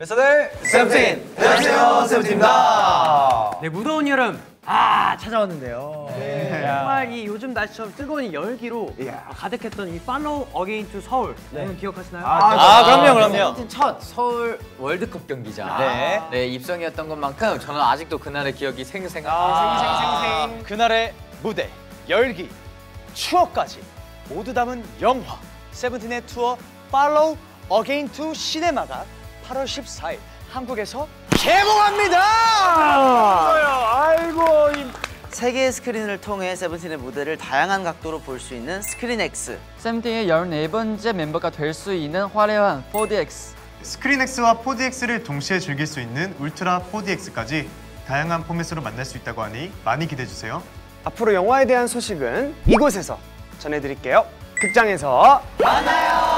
뱃사들 세븐틴! 안녕하세요, 세븐틴입니다. 네, 무더운 여름 찾아왔는데요. 네. 정말 이 요즘 날씨처럼 뜨거운 이 열기로 가득했던 이 Follow Again to Seoul 여러분 기억하시나요? 그럼요. 세븐틴 첫 서울 월드컵 경기장. 네, 입성이었던 것만큼 저는 아직도 그날의 기억이 생생합니다. 그날의 무대, 열기, 추억까지 모두 담은 영화 세븐틴의 투어 Follow Again to 시네마가 8월 14일 한국에서 개봉합니다! 세 개의 스크린을 통해 세븐틴의 무대를 다양한 각도로 볼 수 있는 ScreenX, 세븐틴의 14번째 멤버가 될 수 있는 화려한 4DX, ScreenX와 4DX를 동시에 즐길 수 있는 울트라 4DX까지 다양한 포맷으로 만날 수 있다고 하니 많이 기대해주세요. 앞으로 영화에 대한 소식은 이곳에서 전해드릴게요. 극장에서 만나요!